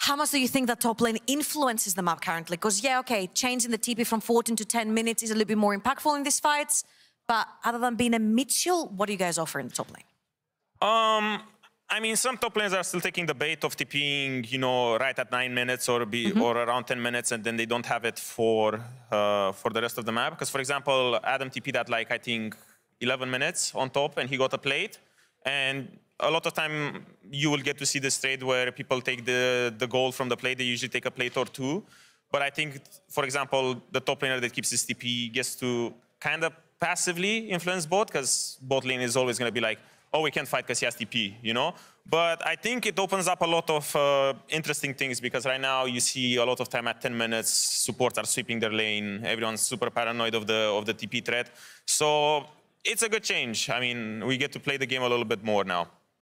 How much do you think that top lane influences the map currently? Because, yeah, okay, changing the TP from 14 to 10 minutes is a little bit more impactful in these fights. But other than being a Mitchell, what do you guys offer in the top lane? I mean, some top lanes are still taking the bait of TPing, you know, right at 9 minutes or around 10 minutes, and then they don't have it for the rest of the map. Because, for example, Adam TP'd at, like, I think 11 minutes on top, and he got a plate. And a lot of time, you will get to see this trade where people take the gold from the plate. They usually take a plate or two. But I think, for example, the top laner that keeps his TP gets to kind of passively influence bot, because bot lane is always going to be like, oh, we can't fight because he has TP, you know? But I think it opens up a lot of interesting things, because right now you see a lot of time at 10 minutes, supports are sweeping their lane. Everyone's super paranoid of the TP threat. So it's a good change. I mean, we get to play the game a little bit more now.